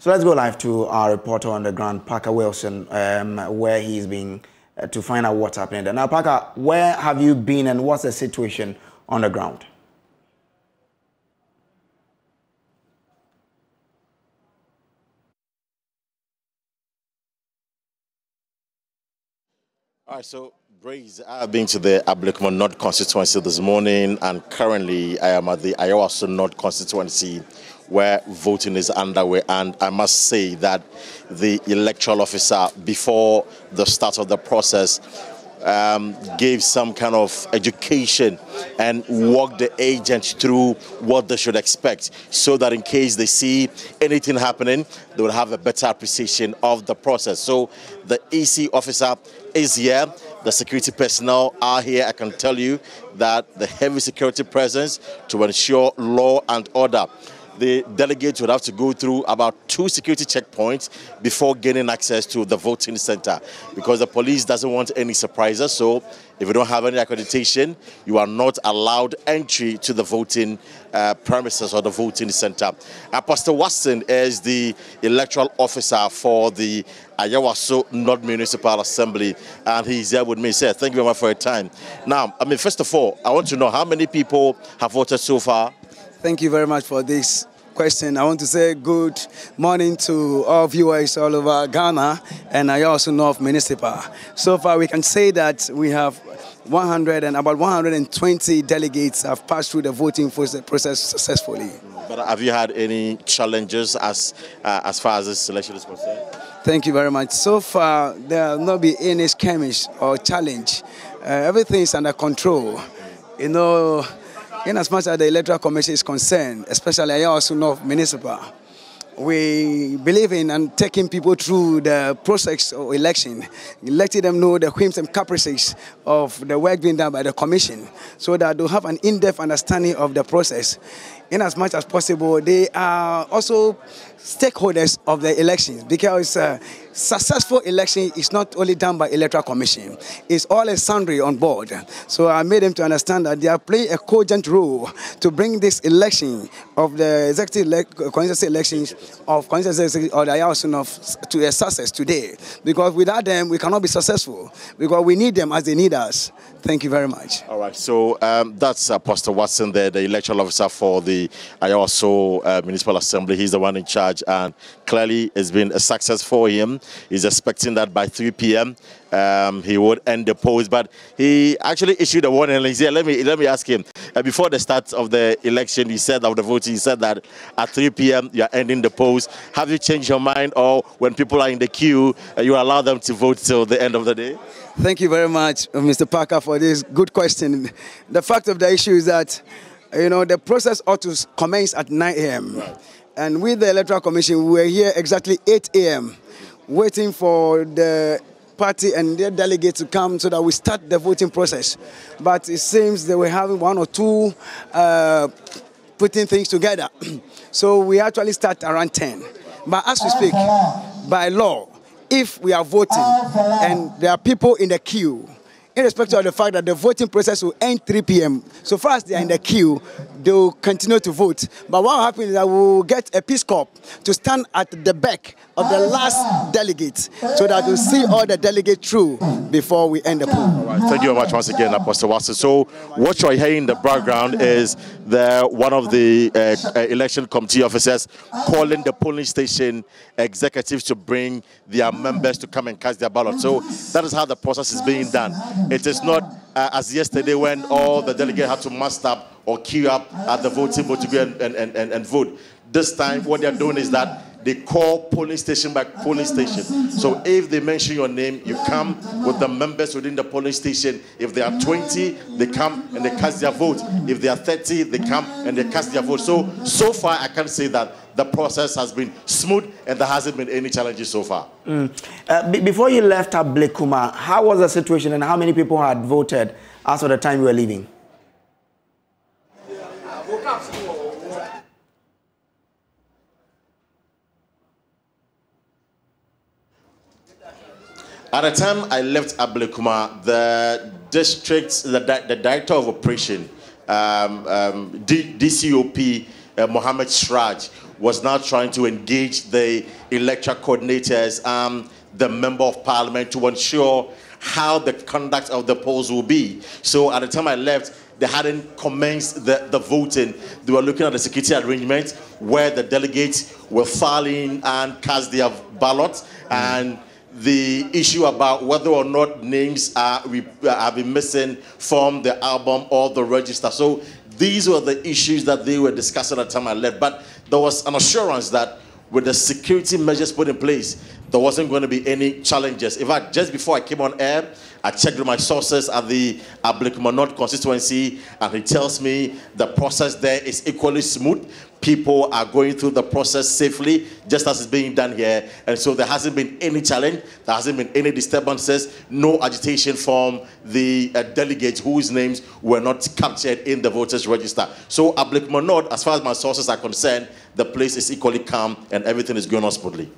So let's go live to our reporter on the ground, Parker Wilson, where he's been to find out what's happening there. Now, Parker, where have you been and what's the situation on the ground? All right, so Grace, I've been to the Ablekuma North constituency this morning, and currently I am at the Ayawaso North constituency where voting is underway. And I must say that the electoral officer, before the start of the process, gave some kind of education and walked the agent through what they should expect, so that in case they see anything happening, they will have a better appreciation of the process. So the EC officer is here, the security personnel are here. I can tell you that the heavy security presence to ensure law and order. The delegates would have to go through about 2 security checkpoints before gaining access to the voting center, because the police doesn't want any surprises. So if you don't have any accreditation, you are not allowed entry to the voting premises or the voting center. Apostle Watson is the electoral officer for the Ayawaso North Municipal Assembly, and he's there with me. Sir, thank you very much for your time. Now, I mean, first of all, I want to know how many people have voted so far. Thank you very much for this question. I want to say good morning to all viewers all over Ghana and Ayawaso North Municipal. So far, we can say that we have about 120 delegates have passed through the voting process successfully. But have you had any challenges as far as this election is concerned? Thank you very much. So far, there have not been any skirmish or challenge. Everything is under control. You know, in as much as the Electoral Commission is concerned, especially Ayawaso North Municipal, we believe in and taking people through the process of election, letting them know the whims and caprices of the work being done by the Commission, so that they'll have an in-depth understanding of the process. In as much as possible, they are also stakeholders of the elections, because successful election is not only done by Electoral Commission. It's all and sundry on board. So I made them to understand that they are playing a cogent role to bring this election of the executive constituency elections of constituency or the Ayawaso North to a success today. Because without them, we cannot be successful, because we need them as they need us. Thank you very much. All right. So that's Apostle Watson there, the electoral officer for the Ayawaso Municipal Assembly. He's the one in charge, and clearly it's been a success for him. He's expecting that by 3 p.m. He would end the polls, but he actually issued a warning. He said, let me ask him. Before the start of the election, he said of the voting, he said that at 3 p.m. you are ending the polls. Have you changed your mind, or when people are in the queue, you allow them to vote till the end of the day? Thank you very much, Mr. Parker, for this good question. The fact of the issue is that, you know, the process ought to commence at 9 a.m. Right. And with the Electoral Commission, we were here exactly 8 a.m. waiting for the party and their delegates to come so that we start the voting process. But it seems they were having 1 or 2 putting things together. So we actually start around 10. But as we speak, by law, if we are voting and there are people in the queue, irrespective of the fact that the voting process will end 3 p.m. So far as they are in the queue, they will continue to vote. But what will happen is that we will get a peace corps to stand at the back of the last delegate, so that we'll see all the delegates through before we end the poll. All right. Thank you very much once again, Apostle Watson. So what you're hearing in the background is the one of the election committee officers calling the polling station executives to bring their members to come and cast their ballot. So that is how the process is being done. It is not as yesterday when all the delegates had to muster up or queue up at the voting booth to go and vote. This time, what they are doing is that they call polling station by polling station. So if they mention your name, you come with the members within the polling station. If there are 20, they come and they cast their vote. If there are 30, they come and they cast their vote. So far, I can say that the process has been smooth and there hasn't been any challenges so far. Before you left Ablekuma, how was the situation and how many people had voted as of the time you were leaving? At the time I left Ablekuma, the district, the director of operation, DCOP, Mohammed Shraj, was now trying to engage the election coordinators, the member of parliament, to ensure how the conduct of the polls will be. So at the time I left, they hadn't commenced the voting. They were looking at the security arrangement where the delegates were filing and cast their ballots, and the issue about whether or not names have been missing from the album or the register. So these were the issues that they were discussing at the time I left. But there was an assurance that with the security measures put in place, there wasn't going to be any challenges. In fact, just before I came on air, I checked with my sources at the Ablekuma North constituency, and he tells me the process there is equally smooth. People are going through the process safely, just as is being done here. And so there hasn't been any challenge, there hasn't been any disturbances, no agitation from the delegates whose names were not captured in the voters' register. So Ablekuma North, as far as my sources are concerned, the place is equally calm and everything is going on smoothly.